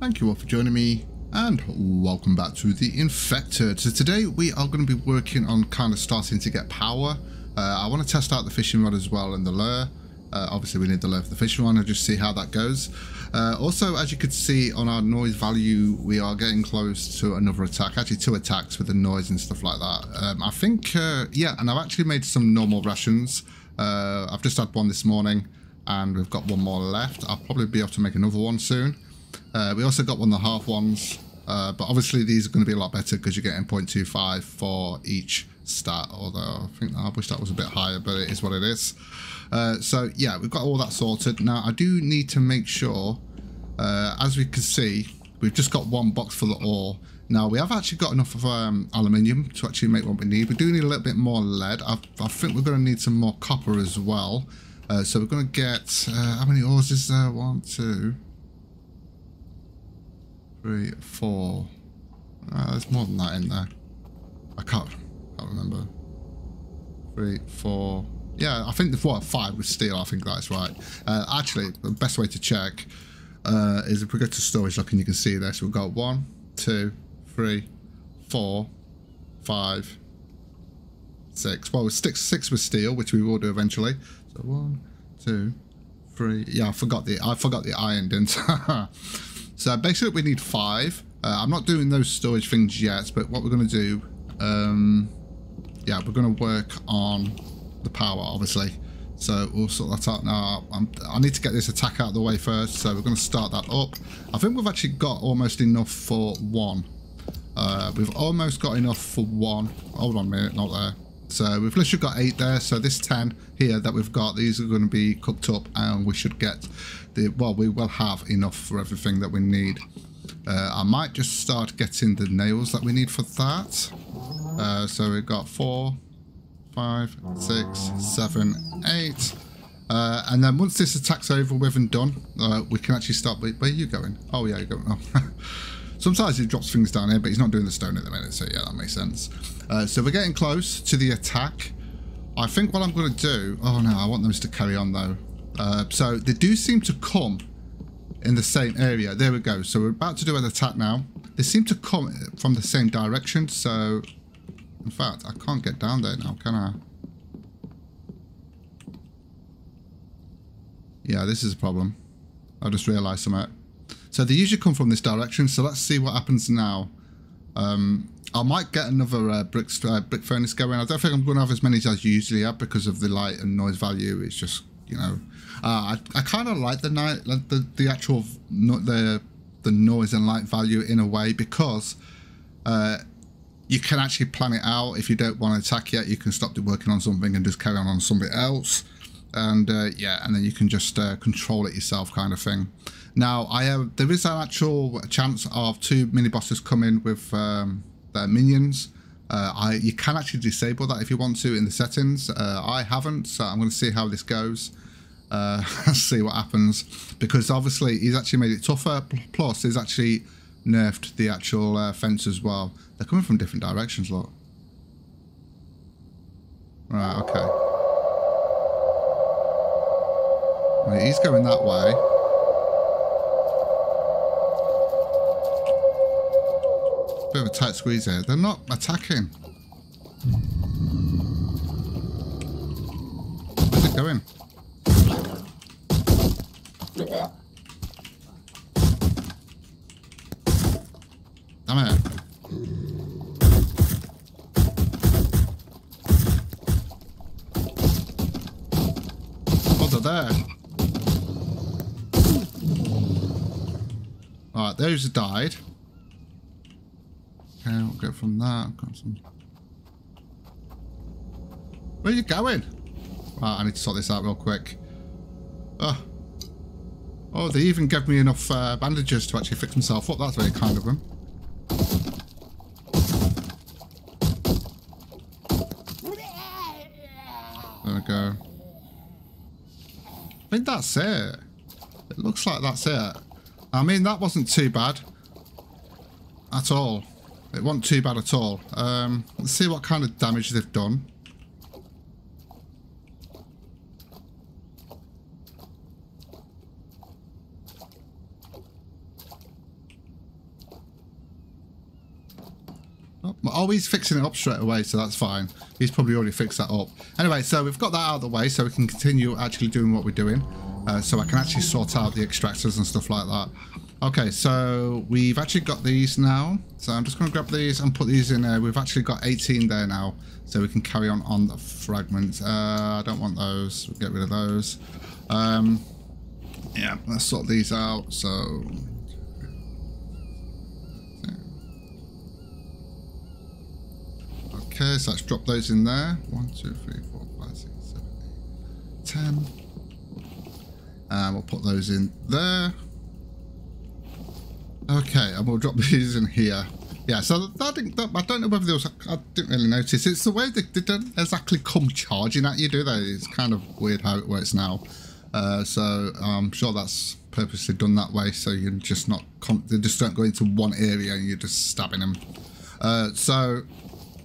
Thank you all for joining me and welcome back to The Infected. So today we are going to be working on kind of starting to get power. I want to test out the fishing rod as well and the lure. Obviously we need the lure for the fishing rod and just see how that goes. Also, as you could see on our noise value, we are getting close to another attack, actually two attacks with the noise and stuff like that. I think, yeah, and I've actually made some normal rations. I've just had one this morning and we've got one more left. I'll probably be able to make another one soon. We also got one of the half ones, but obviously these are going to be a lot better because you're getting 0.25 for each stat, although I think I wish that was a bit higher, but it is what it is. So yeah, we've got all that sorted. Now I do need to make sure, as we can see, we've just got one box full of ore. Now we have actually got enough of aluminium to actually make what we need. We do need a little bit more lead. I think we're going to need some more copper as well. So we're going to get, how many ores is there? 1, 2, 3, 4. There's more than that in there. I can't remember. 3, 4. Yeah, I think the 5 was steel. I think that's right. Actually, the best way to check is if we go to storage lock, and you can see this. We've got 1, 2, 3, 4, 5, 6. Well, 6 was steel, which we will do eventually. So 1, 2, 3. Yeah, I forgot the iron, didn't I? So basically we need 5. I'm not doing those storage things yet, but what we're going to do, yeah, we're going to work on the power, obviously. So we'll sort that out now. I need to get this attack out of the way first, so we're going to start that up. I think we've actually got almost enough for one. We've almost got enough for one. Hold on a minute, not there. So we've literally got 8 there, so this 10 here that we've got, these are going to be cooked up and we should get the, well, we will have enough for everything that we need. I might just start getting the nails that we need for that. So we've got 4, 5, 6, 7, 8. And then once this attack's over with and done, we can actually start, where are you going? Oh yeah, you're going, oh. Sometimes he drops things down here, but he's not doing the stone at the minute, so yeah, that makes sense. So we're getting close to the attack. I think what I'm going to do... Oh, no, I want those to carry on, though. So they do seem to come in the same area. There we go. So we're about to do an attack now. They seem to come from the same direction, so... In fact, I can't get down there now, can I? Yeah, this is a problem. I just realised something. So they usually come from this direction, so let's see what happens now. I might get another brick furnace going. I don't think I'm going to have as many as I usually have because of the light and noise value. It's just, you know, I kind of like the night, like the actual the noise and light value in a way, because you can actually plan it out. If you don't want to attack yet, you can stop working on something and just carry on something else. And yeah, and then you can just control it yourself, kind of thing. Now there is an actual chance of 2 mini bosses coming with their minions. You can actually disable that if you want to in the settings. I haven't, so I'm going to see how this goes. See what happens, because obviously he's actually made it tougher. Plus he's actually nerfed the actual fence as well. They're coming from different directions, look. Right, okay. He's going that way. Bit of a tight squeeze here. They're not attacking. Where's it going? Damn it. Oh, they're there. Alright, those have died. Okay, I'll go from that. Got some... Where are you going? Right, I need to sort this out real quick. Oh, oh, they even gave me enough bandages to actually fix myself up. That's very kind of them. There we go. I think that's it. It looks like that's it. I mean, that wasn't too bad at all. It wasn't too bad at all. Let's see what kind of damage they've done. Oh, he's fixing it up straight away, so that's fine. He's probably already fixed that up. Anyway, so we've got that out of the way so we can continue actually doing what we're doing. So I can actually sort out the extractors and stuff like that. Okay, so we've actually got these now. So I'm just going to grab these and put these in there. We've actually got 18 there now. So we can carry on the fragments. I don't want those. We'll get rid of those. Yeah, let's sort these out. So... okay, so let's drop those in there. 1, 2, 3, 4, 5, 6, 7, 8, 10. And we'll put those in there. Okay, and we'll drop these in here. Yeah, so that, I don't know whether there was... I didn't really notice. It's the way they don't exactly come charging at you, do they? It's kind of weird how it works now. So I'm sure that's purposely done that way, so you're just not... they just don't go into one area and you're just stabbing them. So...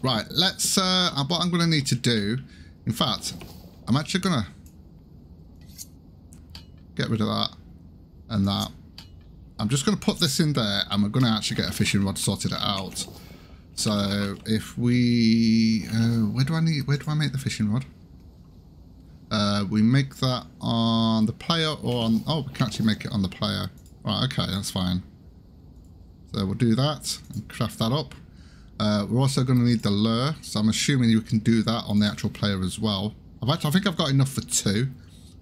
right, let's, what I'm going to need to do, in fact, I'm actually going to get rid of that and that. I'm just going to put this in there and we're going to actually get a fishing rod sorted it out. So if we, where do I make the fishing rod? We make that on the player or on, oh, we can actually make it on the player. Right, okay, that's fine. So we'll do that and craft that up. We're also going to need the lure, so I'm assuming you can do that on the actual player as well. I think I've got enough for two.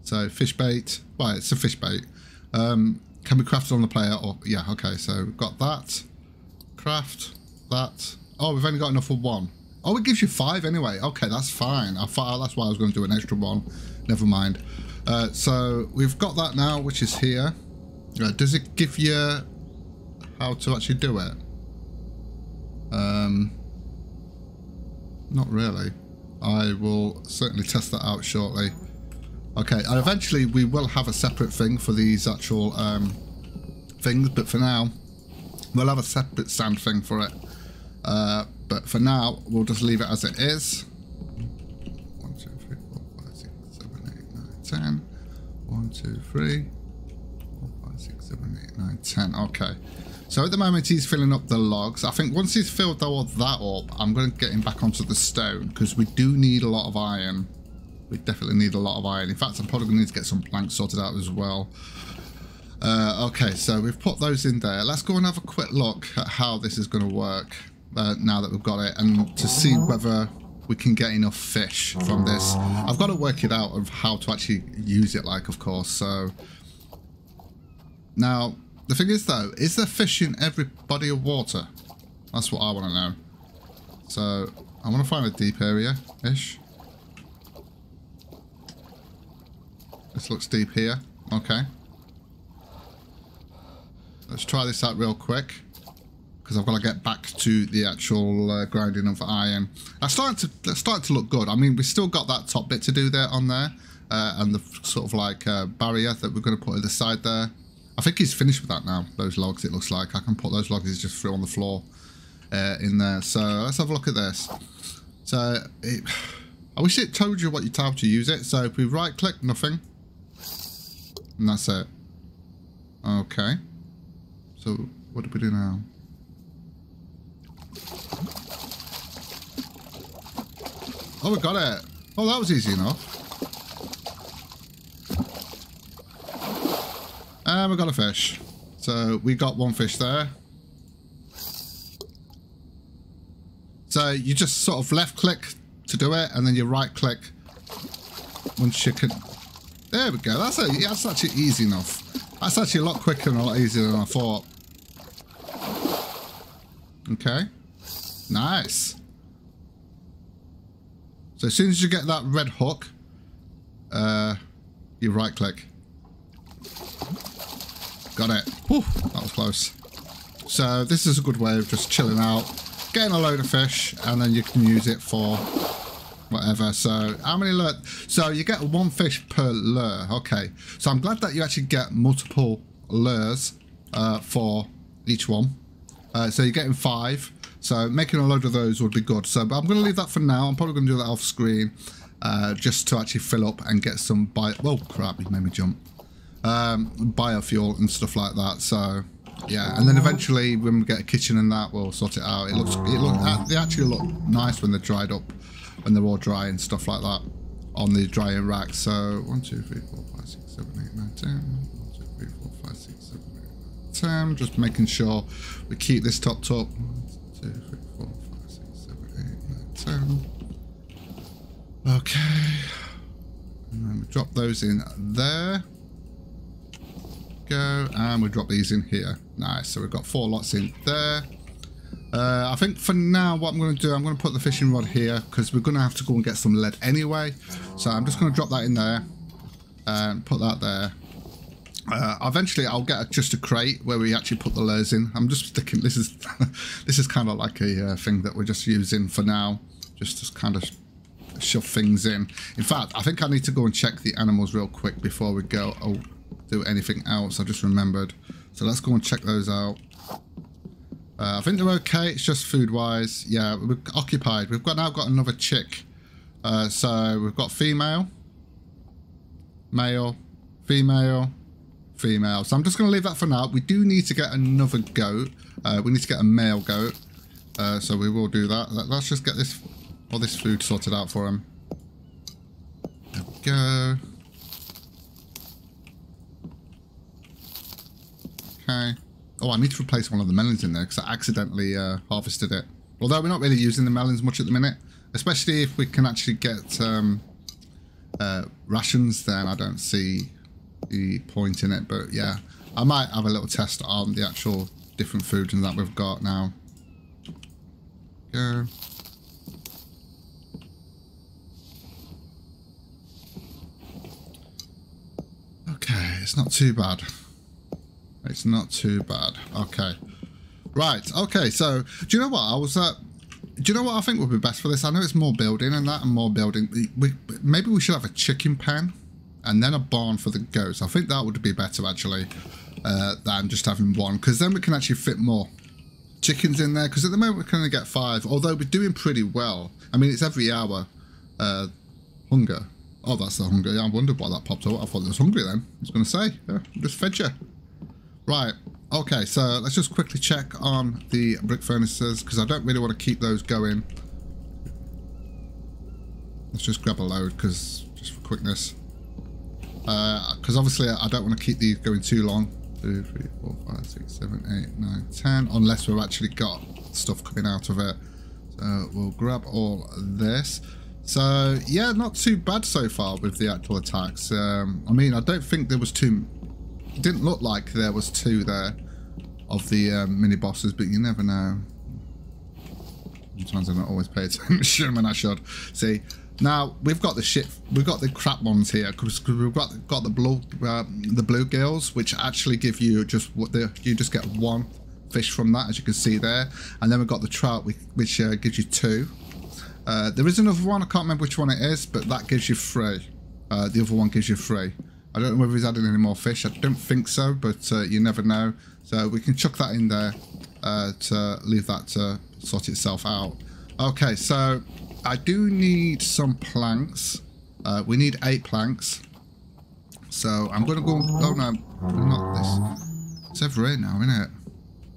So fish bait, well, it's a fish bait. Can be crafted on the player, or yeah, okay. So we've got that, craft that. Oh, we've only got enough for one. Oh, it gives you 5 anyway. Okay, that's fine. I thought that's why I was going to do an extra one. Never mind. So we've got that now, which is here. Does it give you how to actually do it? Not really. I will certainly test that out shortly. Okay, and eventually we will have a separate thing for these actual things, but for now we'll have a separate sand thing for it. But for now we'll just leave it as it is. 1, 2, 3, 4, 5, 6, 7, 8, 9, 10. 1, 2, 3, 4, 5, 6, 7, 8, 9, 10. Okay. So at the moment he's filling up the logs. I think once he's filled all that up, I'm going to get him back onto the stone because we do need a lot of iron. We definitely need a lot of iron. In fact, I'm probably going to need to get some planks sorted out as well. Okay, so we've put those in there. Let's go and have a quick look at how this is going to work now that we've got it and to see whether we can get enough fish from this. I've got to work it out of how to actually use it, like, of course. So now... the thing is, though, is there fish in every body of water? That's what I want to know. So, I want to find a deep area-ish. This looks deep here. Okay. Let's try this out real quick. Because I've got to get back to the actual grinding of iron. That's starting to look good. I mean, we've still got that top bit to do there on there. And the sort of, like, barrier that we're going to put at the side there. I think he's finished with that now, those logs, it looks like. I can put those logs just through on the floor in there. So let's have a look at this. So I wish it told you what you type to use it. So if we right click, nothing. And that's it. Okay. So what do we do now? Oh, we got it. Oh, that was easy enough. And we got a fish. So we got one fish there. So you just sort of left click to do it, and then you right click once you can. There we go. That's actually easy enough. That's actually a lot quicker and a lot easier than I thought. Okay. Nice. So as soon as you get that red hook, you right click. Got it. Whew, that was close. So this is a good way of just chilling out, getting a load of fish, and then you can use it for whatever. So how many lure? So you get 1 fish per lure. Okay. So I'm glad that you actually get multiple lures for each one. So you're getting 5. So making a load of those would be good. So but I'm going to leave that for now. I'm probably going to do that off screen just to actually fill up and get some bite. Well, crap, you made me jump. Biofuel and stuff like that. So Yeah, and then eventually when we get a kitchen and that, we'll sort it out. They actually look nice when they're dried up, when they're all dry and stuff like that on the drying rack. So 1, 2, 3, 4, 5, 6, 7, 8, 9, 10. 1, 2, 3, 4, 5, 6, 7, 8, 9, 10. Just making sure we keep this topped up. 1, 2, 3, 4, 5, 6, 7, 8, 9, 10. Okay, and then we drop those in there. Go, and we drop these in here. Nice. So we've got 4 lots in there. I think for now what I'm going to do, I'm going to put the fishing rod here because we're going to have to go and get some lead anyway. So I'm just going to drop that in there and put that there. Eventually I'll get just a crate where we actually put the lures in. I'm just sticking, this is this is kind of like a thing that we're just using for now, just to kind of shove things in. In fact, I think I need to go and check the animals real quick before we go do anything else. I just remembered, so let's go and check those out. I think they're okay. It's just food wise. Yeah, we're occupied. We've got now another chick, so we've got female, male, female, female. So I'm just going to leave that for now. We do need to get another goat. We need to get a male goat, so we will do that. Let's just get this all this food sorted out for him. There we go. Okay. Oh, I need to replace one of the melons in there because I accidentally harvested it. Although we're not really using the melons much at the minute, especially if we can actually get rations. Then I don't see the point in it, but yeah, I might have a little test on the actual different foods and that we've got now. Go. Okay, it's not too bad. It's not too bad. Okay, right. Okay, so do you know what I was do you know what I think would be best for this? I know it's more building and that, and more building. Maybe we should have a chicken pen. And then a barn for the goats. I think that would be better, actually, than just having one. Because then we can actually fit more chickens in there. Because at the moment, we can only get 5. Although we're doing pretty well. I mean, it's every hour. Hunger. Oh, that's the hunger. Yeah, I wondered why that popped up. I thought it was hungry then. I was going to say, yeah, just fed you. Right. Okay, so let's just quickly check on the brick furnaces. Because I don't really want to keep those going. Let's just grab a load, because just for quickness. Because obviously I don't want to keep these going too long. 2, 3, 4, 5, 6, 7, 8, 9, 10. Unless we've actually got stuff coming out of it. So we'll grab all this. So yeah, not too bad so far with the actual attacks. I mean, I don't think there was too... It didn't look like there was 2 there of the mini bosses, but you never know. Sometimes I don't always pay attention when I should. See. Now we've got the shit, we've got the crap ones here because we've got the bluegills, which actually give you just what you just get 1 fish from that, as you can see there, and then we've got the trout, which gives you 2. There is another one, I can't remember which one it is, but that gives you 3. The other one gives you 3. I don't know whether he's adding any more fish. I don't think so, but you never know. So we can chuck that in there to leave that to sort itself out. Okay, so I do need some planks. We need 8 planks. So I'm going to go... Oh, no. Not this. It's over here now, isn't it?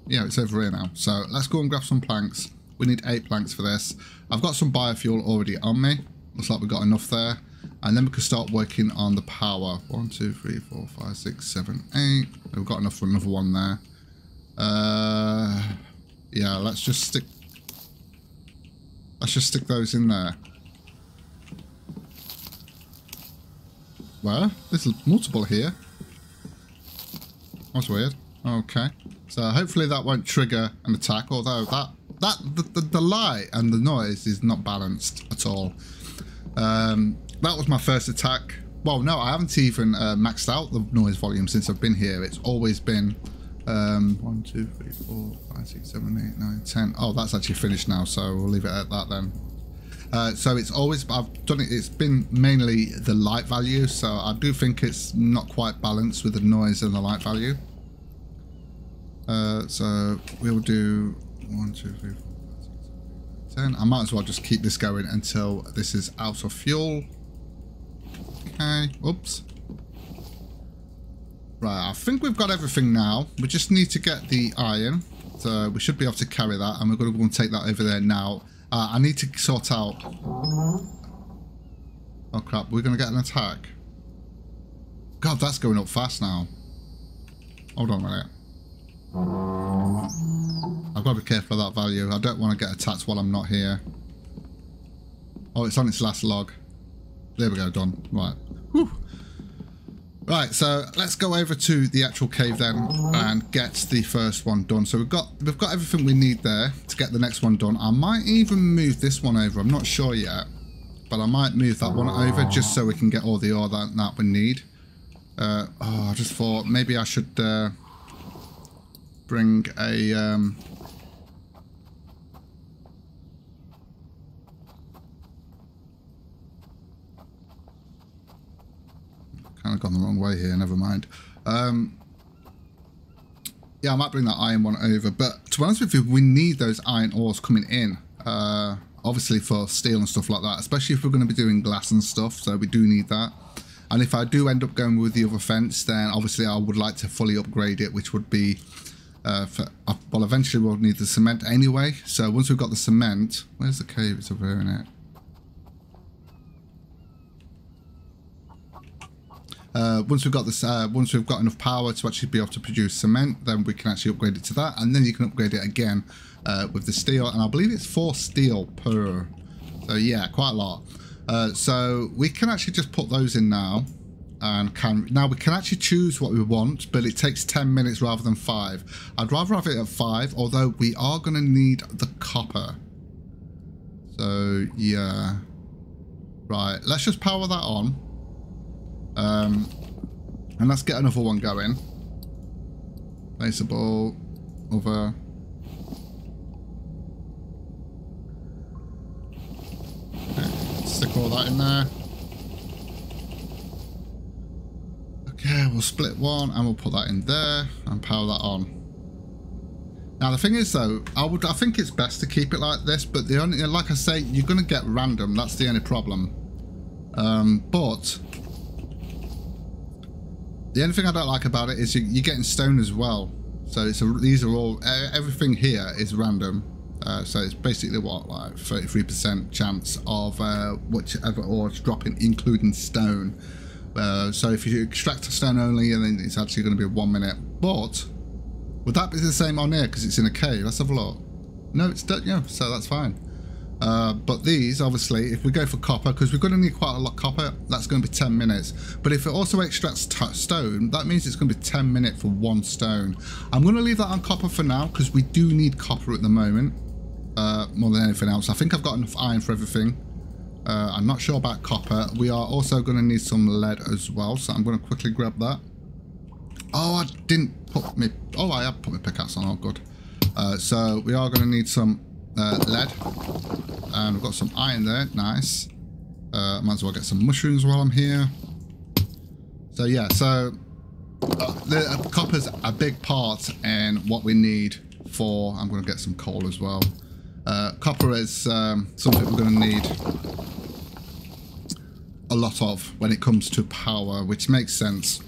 Yeah, it's over here now. So let's go and grab some planks. We need 8 planks for this. I've got some biofuel already on me. Looks like we've got enough there. And then we can start working on the power. 1, 2, 3, 4, 5, 6, 7, 8. We've got enough for another one there. Yeah, let's just stick... Let's just stick those in there. Well, there's multiple here. That's weird. Okay. So hopefully that won't trigger an attack, although the light and the noise is not balanced at all. That was my first attack. Well, no, I haven't even maxed out the noise volume since I've been here. It's always been... 1, 2, 3, 4, 5, 6, 7, 8, 9, 10. Oh, that's actually finished now, so we'll leave it at that then. So it's always, I've done it, it's been mainly the light value, so I do think it's not quite balanced with the noise and the light value. So we'll do 1, 2, 3, 4, 5, 6, 7, 8, 9, 10. I might as well just keep this going until this is out of fuel. Okay, oops. Right, I think we've got everything now. We just need to get the iron. So we should be able to carry that. And we're going to go and take that over there now. I need to sort out... Oh, crap. We're going to get an attack. God, that's going up fast now. Hold on a minute. I've got to be careful of that value. I don't want to get attacked while I'm not here. Oh, it's on its last log. There we go, done. Right. Whew. Right, so let's go over to the actual cave then and get the first one done. So we've got everything we need there to get the next one done. I might even move this one over. I'm not sure yet, but I might move that one over just so we can get all the ore that we need. Oh, I just thought maybe I should bring a... Kind of gone the wrong way here, never mind. Yeah, I might bring that iron one over, but to be honest with you, we need those iron ores coming in, obviously for steel and stuff like that, especially if we're going to be doing glass and stuff, so we do need that. And if I do end up going with the other fence, then obviously I would like to fully upgrade it, which would be, well, eventually we'll need the cement anyway. So once we've got the cement, where's the cave? It's over here, isn't it? Once we've got enough power to actually be able to produce cement, then we can actually upgrade it to that, and then you can upgrade it again with the steel. And I believe it's 4 steel per, so yeah, quite a lot. So we can actually just put those in now, and now we can actually choose what we want, but it takes 10 minutes rather than 5. I'd rather have it at 5, although we are going to need the copper. So yeah, right. Let's just power that on. And let's get another one going. Placeable, over. Okay, stick all that in there. Okay, we'll split one and we'll put that in there and power that on. Now the thing is though, I think it's best to keep it like this, but the only, like I say, you're going to get random. That's the only problem. But the only thing I don't like about it is you're getting stone as well. So it's these are all, everything here is random. So it's basically what, like 33% chance of whichever ore is dropping, including stone. So if you extract stone only, then it's actually going to be 1 minute. But would that be the same on here because it's in a cave? Let's have a look. No, it's done, yeah, so that's fine. But these, obviously, if we go for copper, because we're going to need quite a lot of copper, that's going to be 10 minutes. But if it also extracts stone, that means it's going to be 10 minutes for 1 stone. I'm going to leave that on copper for now, because we do need copper at the moment, more than anything else. I think I've got enough iron for everything. I'm not sure about copper. We are also going to need some lead as well, so I'm going to quickly grab that. Oh, I didn't put me... Oh, I have put my pickaxe on. Oh, good. So we are going to need some... lead, and we've got some iron there, nice. Might as well get some mushrooms while I'm here. So yeah, so the copper's a big part in what we need for, I'm going to get some coal as well. Copper is something we're going to need a lot of when it comes to power, which makes sense.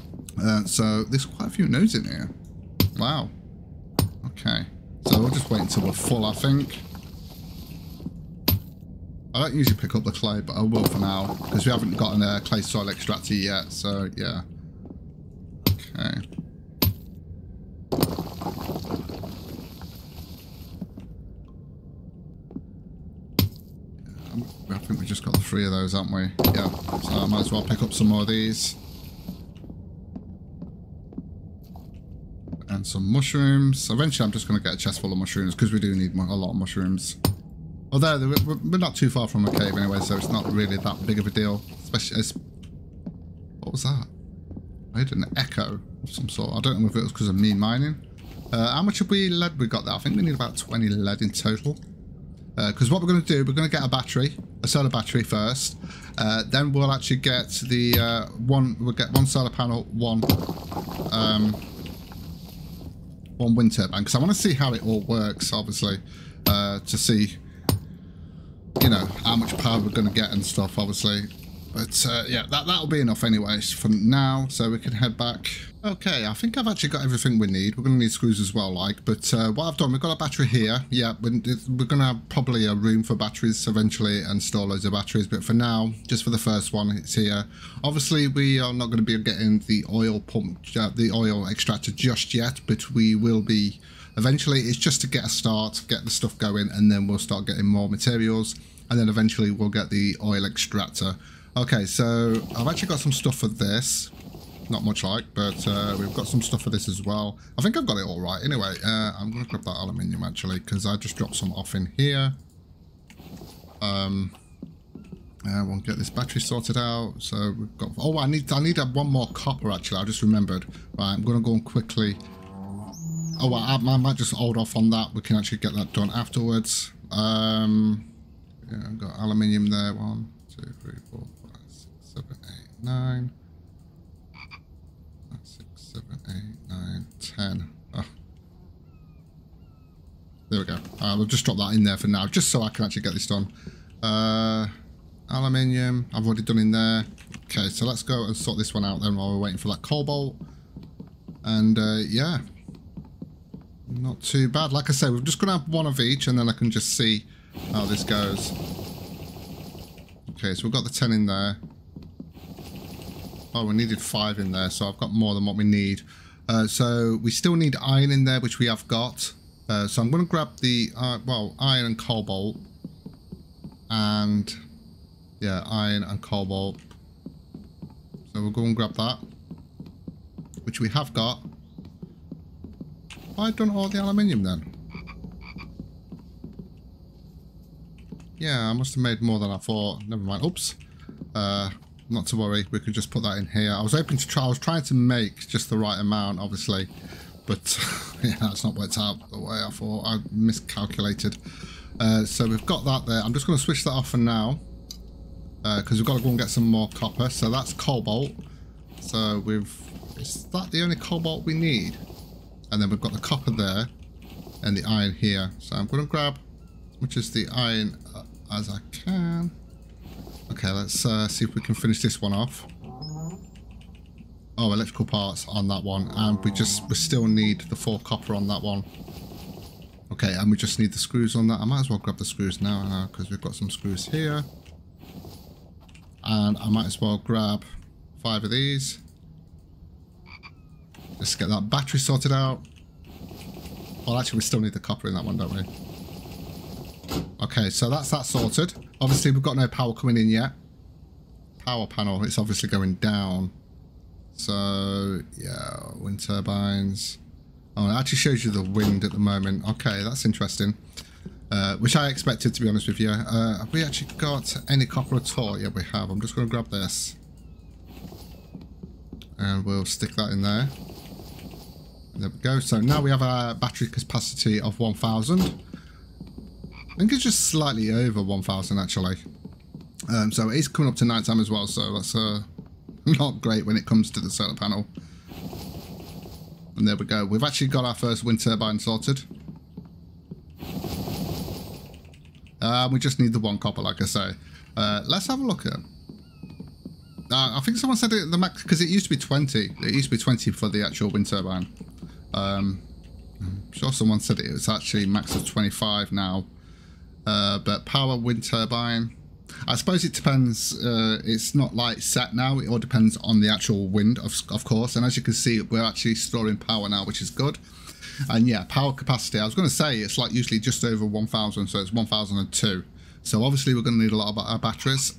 So there's quite a few nodes in here. Wow. Okay. So we'll just wait until we're full, I think. I don't usually pick up the clay, but I will for now, because we haven't gotten a clay soil extractor yet, so yeah. Okay. I think we just got 3 of those, haven't we? Yeah, so I might as well pick up some more of these. And some mushrooms. Eventually I'm just going to get a chest full of mushrooms, because we do need a lot of mushrooms. Although, we're not too far from a cave anyway, so it's not really that big of a deal. Especially, what was that? I heard an echo of some sort. I don't know if it was because of me mining. How much of lead we got there? I think we need about 20 lead in total. Because what we're going to do, we're going to get a battery, a solar battery first. Then we'll actually get the we'll get one solar panel, one wind turbine, because I want to see how it all works, obviously. To see, you know, how much power we're going to get and stuff, obviously. But yeah, that'll be enough anyways for now, so we can head back. Okay, I think I've actually got everything we need. We're going to need screws as well, like, but what I've done, we've got a battery here. Yeah, we're going to have probably a room for batteries eventually and store loads of batteries, but for now, just for the first one, it's here. Obviously, we are not going to be getting the oil pump, the oil extractor just yet, but we will be eventually. It's just to get a start, get the stuff going, and then we'll start getting more materials, and then eventually we'll get the oil extractor. Okay, so I've actually got some stuff for this. Not much like, but we've got some stuff for this as well. I think I've got it all right. Anyway, I'm going to grab that aluminium, actually, because I just dropped some off in here. We'll get this battery sorted out. So we've got... Oh, I need one more copper, actually. I just remembered. Right, I'm going to go and quickly... Oh, I might just hold off on that. We can actually get that done afterwards. Yeah, I've got aluminium there. 1, 2, 3, 4, 5, 6, 7, 8, 9... 6, 7, 8, 9, 10. Oh. There we go. We'll just drop that in there for now, just so I can actually get this done. Aluminium, I've already done in there. Okay, so let's go and sort this one out then while we're waiting for that cobalt. And yeah, not too bad. Like I say, we're just going to have one of each, and then I can just see how this goes. Okay, so we've got the 10 in there. Oh, we needed 5 in there, so I've got more than what we need. So we still need iron in there, which we have got. So I'm going to grab the, well, iron and cobalt. And, yeah, iron and cobalt. So we'll go and grab that, which we have got. Why done all the aluminium then? Yeah, I must have made more than I thought. Never mind. Oops. Not to worry, we can just put that in here. I was trying to make just the right amount, obviously, but yeah, that's not worked out the way I thought. I miscalculated. So we've got that there. I'm just going to switch that off for now because we've got to go and get some more copper. So that's cobalt. So is that the only cobalt we need? And then we've got the copper there and the iron here. So I'm going to grab as much as the iron as I can. Okay, let's see if we can finish this one off. Oh, electrical parts on that one. And we still need the 4 copper on that one. Okay, and we just need the screws on that. I might as well grab the screws now, because we've got some screws here. And I might as well grab 5 of these. Let's get that battery sorted out. Well, actually, we still need the copper in that one, don't we? Okay, so that's that sorted. Obviously, we've got no power coming in yet. Power panel, it's obviously going down. So, yeah, wind turbines. Oh, it actually shows you the wind at the moment. Okay, that's interesting. Which I expected, to be honest with you. Have we actually got any copper at all? Yeah, we have. I'm just going to grab this. And we'll stick that in there. There we go. So now we have a battery capacity of 1,000. I think it's just slightly over 1,000, actually. So it is coming up to nighttime as well, so that's not great when it comes to the solar panel. And there we go. We've actually got our first wind turbine sorted. We just need the 1 copper, like I say. Let's have a look at it. I think someone said it, the max, because it used to be 20. It used to be 20 for the actual wind turbine. I'm sure someone said it was actually max of 25 now. But power, wind turbine, I suppose it depends. It's not like set now. It all depends on the actual wind, of course. And as you can see, we're actually storing power now, which is good. And yeah, power capacity. I was going to say it's like usually just over 1,000. So it's 1,002. So obviously we're going to need a lot of our batteries.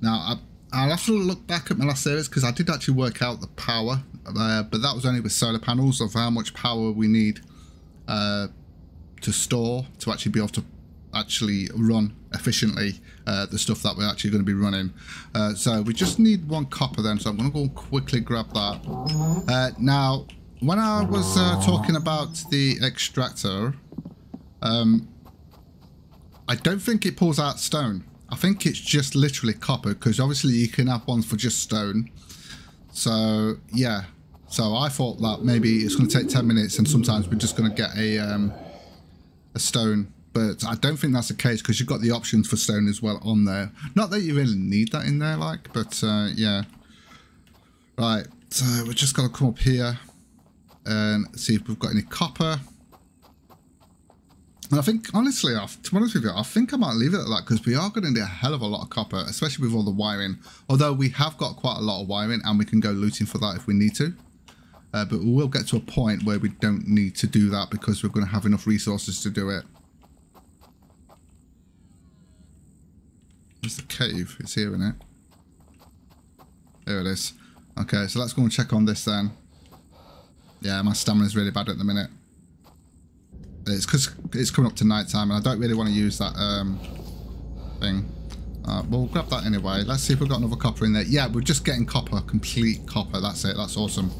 Now, I'll have to look back at my last series because I did actually work out the power. But that was only with solar panels of how much power we need to store to actually be able to actually run efficiently the stuff that we're actually going to be running. So we just need 1 copper then, so I'm going to go and quickly grab that. Now, when I was talking about the extractor, I don't think it pulls out stone. I think it's just literally copper, because obviously you can have ones for just stone. So, yeah. So I thought that maybe it's going to take 10 minutes and sometimes we're just going to get a stone But I don't think that's the case, because you've got the options for stone as well on there. Not that you really need that in there, like, but yeah. Right, so we've just got to come up here and see if we've got any copper. And I think, honestly, to be honest with you, I think I might leave it at that, because we are going to need a hell of a lot of copper, especially with all the wiring. Although we have got quite a lot of wiring, and we can go looting for that if we need to. But we will get to a point where we don't need to do that, because we're going to have enough resources to do it. It's the cave. It's here, isn't it? There it is. Okay, so let's go and check on this then. Yeah, my stamina's really bad at the minute. It's because it's coming up to night time and I don't really want to use that thing. We'll grab that anyway. Let's see if we've got another copper in there. Yeah, we're just getting copper. Complete copper. That's it. That's awesome.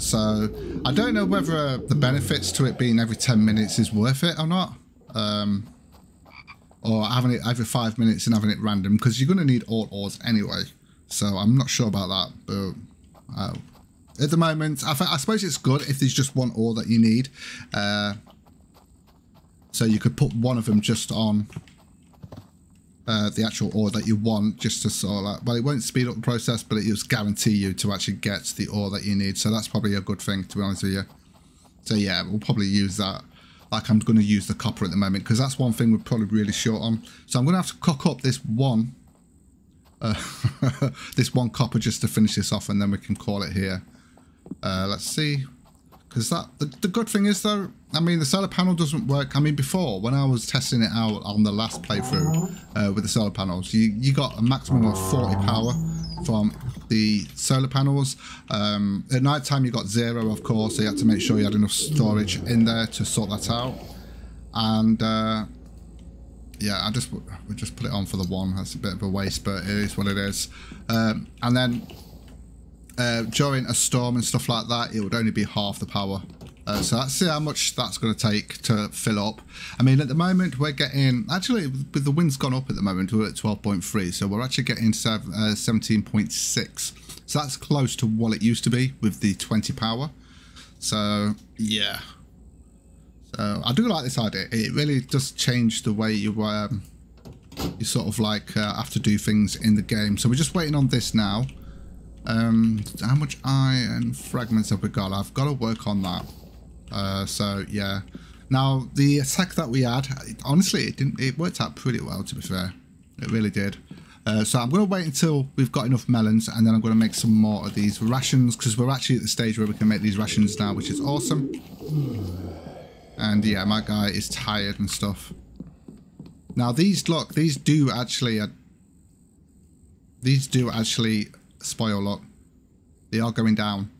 So I don't know whether the benefits to it being every 10 minutes is worth it or not. Or having it every 5 minutes and having it random, because you're going to need all ores anyway. So I'm not sure about that, but at the moment, I suppose it's good if there's just one ore that you need. So you could put one of them just on the actual ore that you want, just to sort of like, well, it won't speed up the process, but it will guarantee you to actually get the ore that you need. So that's probably a good thing, to be honest with you. So yeah, we'll probably use that. Like, I'm going to use the copper at the moment, because that's one thing we're probably really short on. So I'm going to have to cook up this one this one copper just to finish this off, and then we can call it here. Let's see, because that the good thing is, though, I mean, the solar panel doesn't work. I mean, before, when I was testing it out on the last playthrough with the solar panels, you got a maximum of 40 power from the solar panels. At night time you got 0, of course, so you had to make sure you had enough storage in there to sort that out. And yeah, we just put it on for the one. That's a bit of a waste, but it is what it is. And then during a storm and stuff like that, it would only be half the power. So let's see how much that's going to take to fill up. I mean, at the moment, we're getting... Actually, with the wind's gone up at the moment, we're at 12.3. So we're actually getting 17.6. So that's close to what it used to be with the 20 power. So, yeah. So I do like this idea. It really does change the way you sort of like have to do things in the game. So we're just waiting on this now. How much iron fragments have we got? I've got to work on that. So yeah, now the attack that we had, honestly, it worked out pretty well, to be fair. It really did. So I'm going to wait until we've got enough melons, and then I'm going to make some more of these rations, because we're actually at the stage where we can make these rations now, which is awesome. And yeah, my guy is tired and stuff. Now these, look, these do actually spoil, look, they are going down.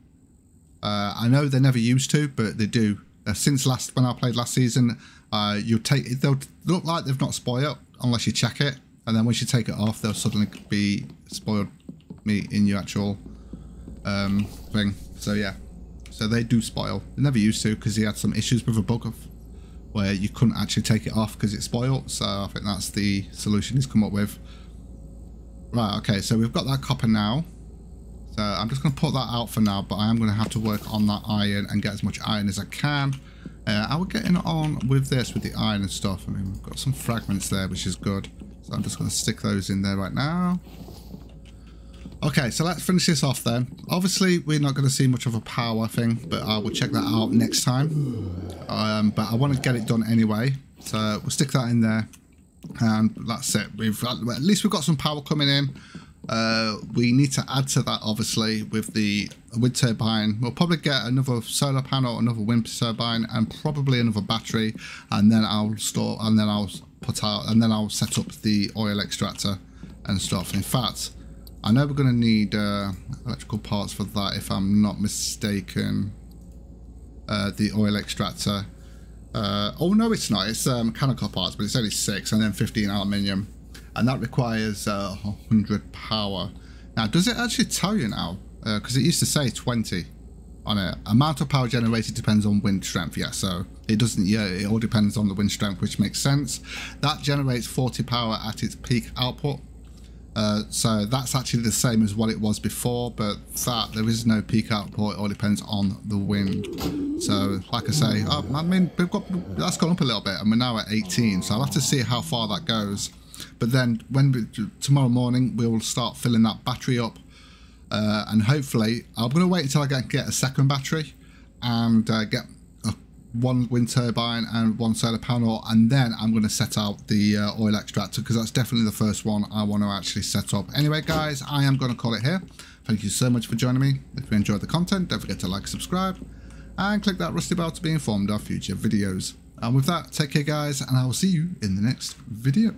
I know they never used to, but they do. Since when I played last season, they'll look like they've not spoiled unless you check it, and then once you take it off, they'll suddenly be spoiled meat in your actual thing. So yeah, so they do spoil. They never used to, because he had some issues with a bug where you couldn't actually take it off because it spoiled. So I think that's the solution he's come up with. Right, okay, so we've got that copper now. So I'm just going to put that out for now, but I am going to have to work on that iron and get as much iron as I can. How are we getting on with this, with the iron and stuff? I mean, we've got some fragments there, which is good. So I'm just going to stick those in there right now. Okay, so let's finish this off then. Obviously, we're not going to see much of a power thing, but I will check that out next time. But I want to get it done anyway. So we'll stick that in there. And that's it. At least we've got some power coming in. We need to add to that, obviously, with the wind turbine. We'll probably get another solar panel, another wind turbine, and probably another battery. And then I'll store, and then I'll put out, and then I'll set up the oil extractor and stuff. In fact, I know we're going to need electrical parts for that, if I'm not mistaken. The oil extractor. Oh no, it's not. It's mechanical parts, but it's only 6, and then 15 aluminium, and that requires 100 power. Now, does it actually tell you now? Because it used to say 20 on it. Amount of power generated depends on wind strength. Yeah, so it doesn't. Yeah, it all depends on the wind strength, which makes sense. That generates 40 power at its peak output. So that's actually the same as what it was before, but that there is no peak output. It all depends on the wind. So like I say, I mean, we've got, that's gone up a little bit and we're now at 18, so I'll have to see how far that goes. But then when we, tomorrow morning, we'll start filling that battery up, and hopefully I'm going to wait until I get a second battery and get one wind turbine and one solar panel, and then I'm going to set out the oil extractor, because that's definitely the first one I want to actually set up. Anyway guys, I am going to call it here. Thank you so much for joining me. If you enjoyed the content, don't forget to like, subscribe and click that rusty bell to be informed of future videos. And with that, take care guys, and I will see you in the next video.